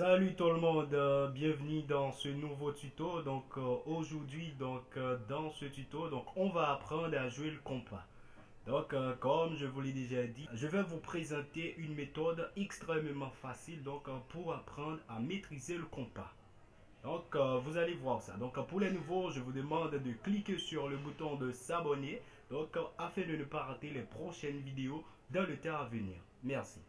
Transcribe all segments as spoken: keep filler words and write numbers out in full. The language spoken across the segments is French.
Salut tout le monde, euh, bienvenue dans ce nouveau tuto. Donc euh, aujourd'hui, donc euh, dans ce tuto, donc on va apprendre à jouer le compas. Donc euh, comme je vous l'ai déjà dit, je vais vous présenter une méthode extrêmement facile donc euh, pour apprendre à maîtriser le compas. Donc euh, vous allez voir ça. Donc euh, pour les nouveaux, je vous demande de cliquer sur le bouton de s'abonner donc euh, afin de ne pas rater les prochaines vidéos dans le temps à venir. Merci.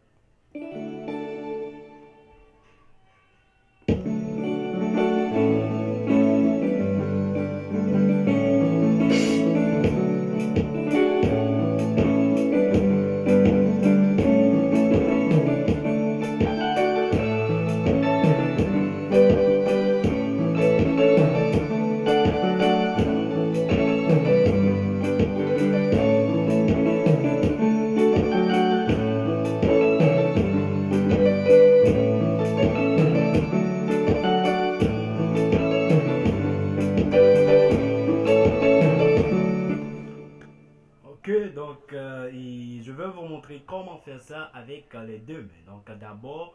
Donc, euh, et je vais vous montrer comment faire ça avec euh, les deux mains. Donc, euh, d'abord,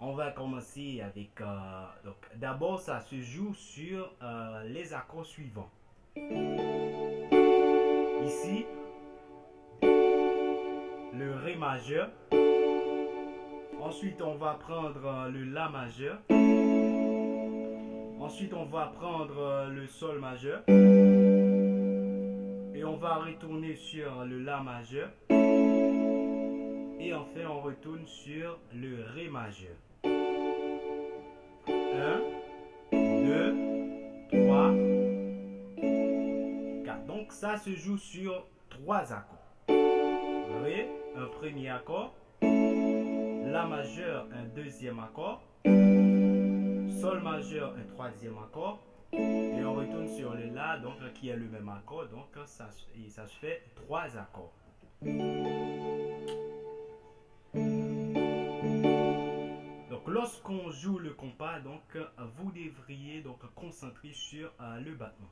on va commencer avec. Euh, donc, d'abord, ça se joue sur euh, les accords suivants. Ici, le Ré majeur. Ensuite, on va prendre euh, le La majeur. Ensuite, on va prendre euh, le Sol majeur. Et on va retourner sur le La majeur. Et enfin, on retourne sur le Ré majeur. un, deux, trois, quatre. Donc, ça se joue sur trois accords. Ré, un premier accord. La majeur, un deuxième accord. Sol majeur, un troisième accord. Et on retourne sur le La, donc qui est le même accord, donc ça, et ça se fait trois accords. Donc lorsqu'on joue le compas, donc vous devriez donc concentrer sur euh, le battement.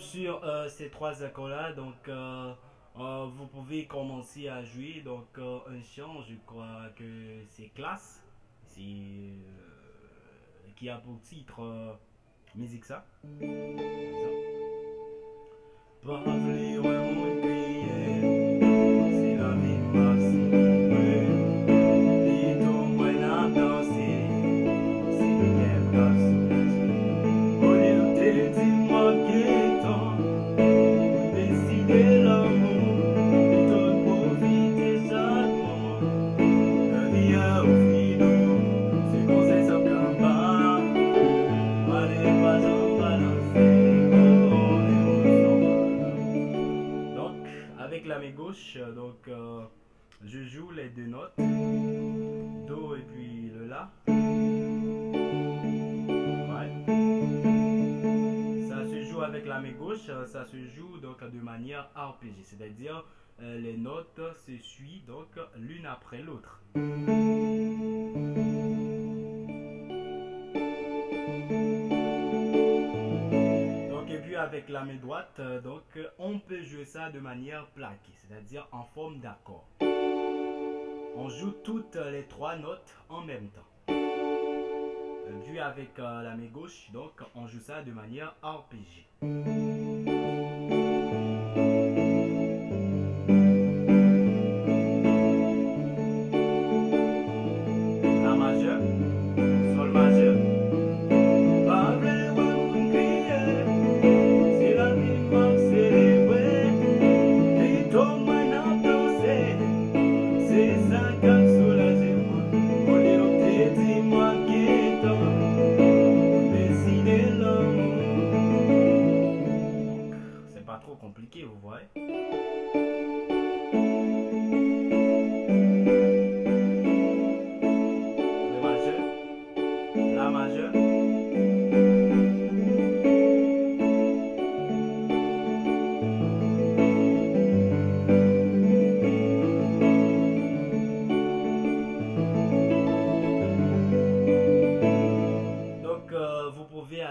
Sur euh, ces trois accords là, donc euh, euh, vous pouvez commencer à jouer donc euh, un chant, je crois que c'est Classe, c'est euh, qui a pour titre euh, musique ça, gauche. Donc euh, je joue les deux notes Do et puis le La, ouais. Ça se joue avec la main gauche, ça se joue donc de manière arpégée, c'est à dire euh, les notes se suivent donc l'une après l'autre. Avec la main droite, donc on peut jouer ça de manière plaquée, c'est-à-dire en forme d'accord. On joue toutes les trois notes en même temps. Puis avec euh, la main gauche, donc on joue ça de manière arpégée. La majeure, Sol majeur.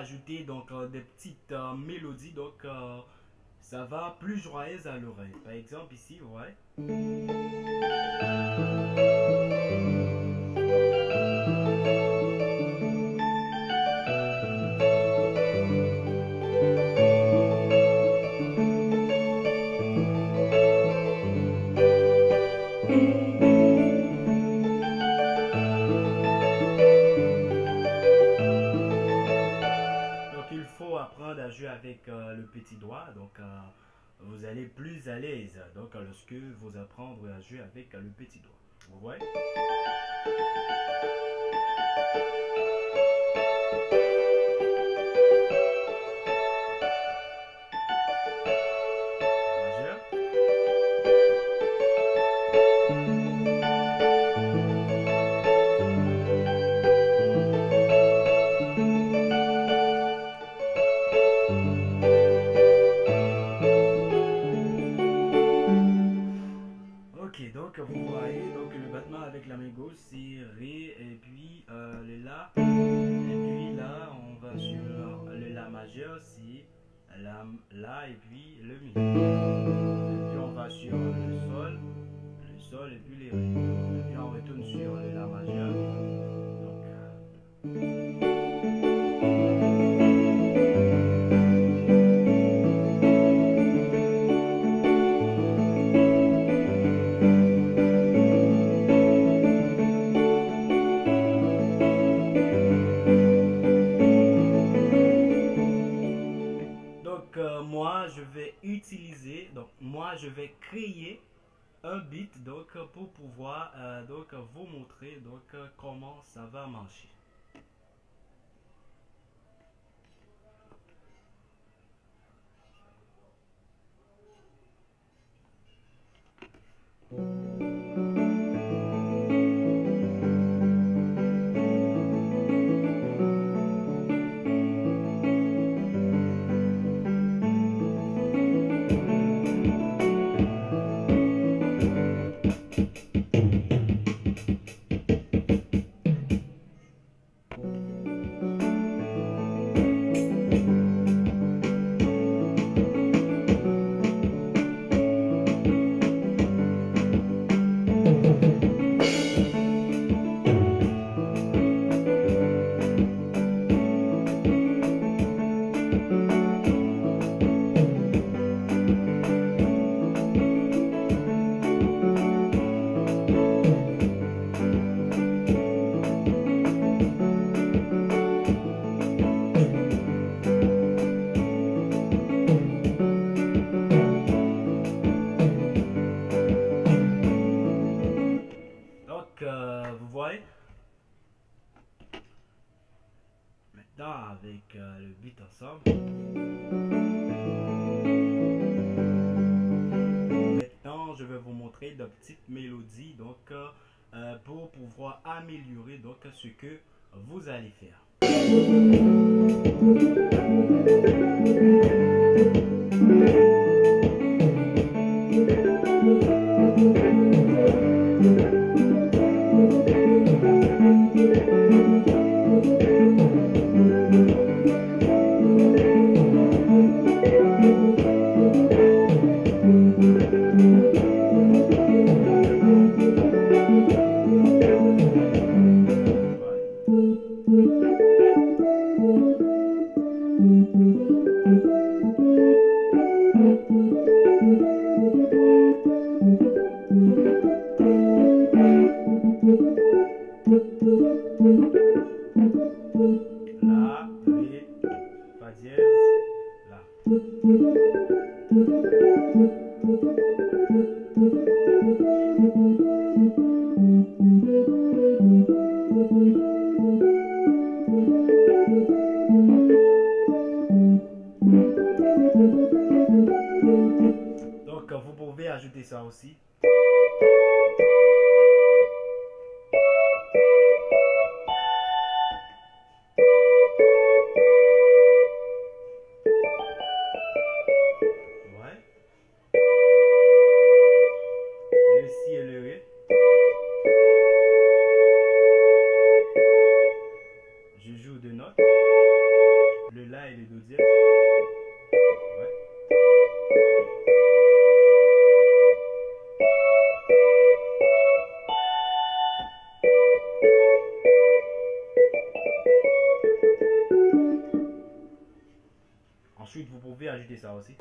ajouter donc euh, des petites euh, mélodies, donc euh, ça va plus joyeuse à l'oreille. Par exemple ici, ouais. À jouer avec euh, le petit doigt, donc euh, vous allez plus à l'aise donc lorsque vous apprendrez à jouer avec euh, le petit doigt, vous voyez. Donc vous voyez, donc le battement avec la main gauche c'est Ré, et puis euh, le La, et puis là on va sur le La majeur, c'est la, la et puis le Mi, et puis on va sur le Sol, le Sol et puis les Ré, et puis on retourne sur le La majeur, donc euh moi je vais utiliser, donc moi je vais créer un beat donc pour pouvoir euh, donc vous montrer donc comment ça va marcher. Maintenant avec euh, le beat ensemble. Maintenant je vais vous montrer de petites mélodies donc euh, pour pouvoir améliorer donc ce que vous allez faire. Donc vous pouvez ajouter ça aussi. Je joue deux notes. le La et le Do dièse. Ouais. Ensuite, vous pouvez ajouter ça aussi.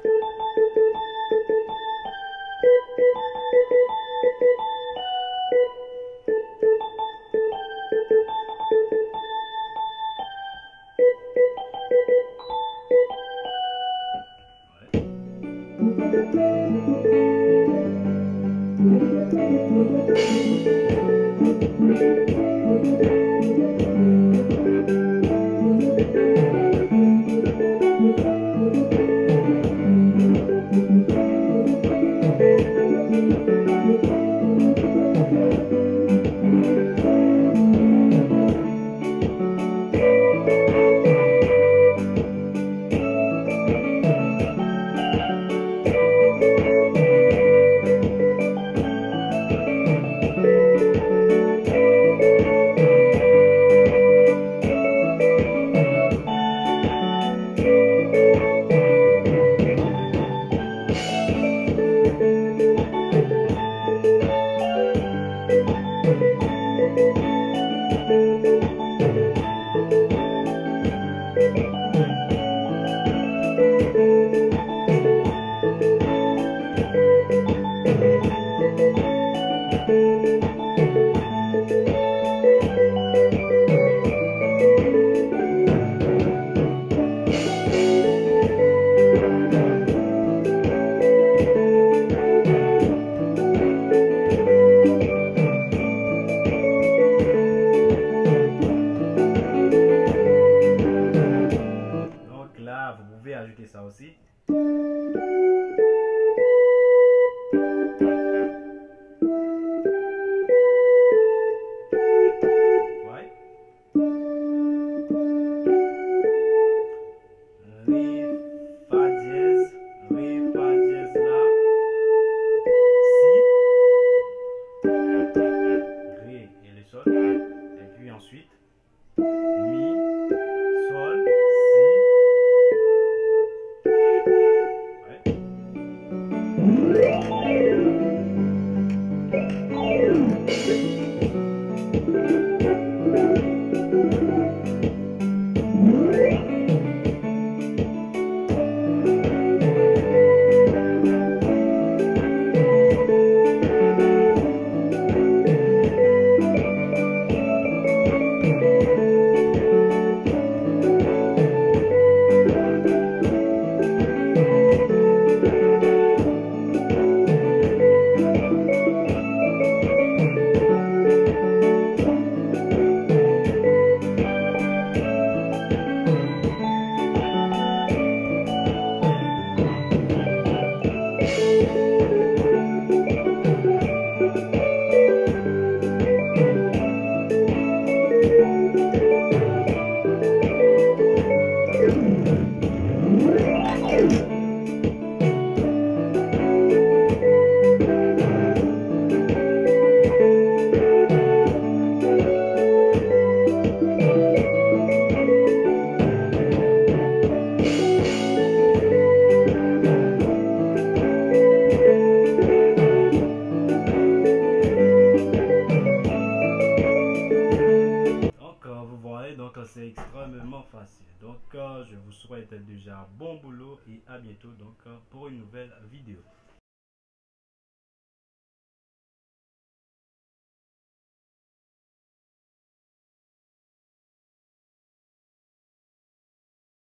Déjà bon boulot et à bientôt donc pour une nouvelle vidéo.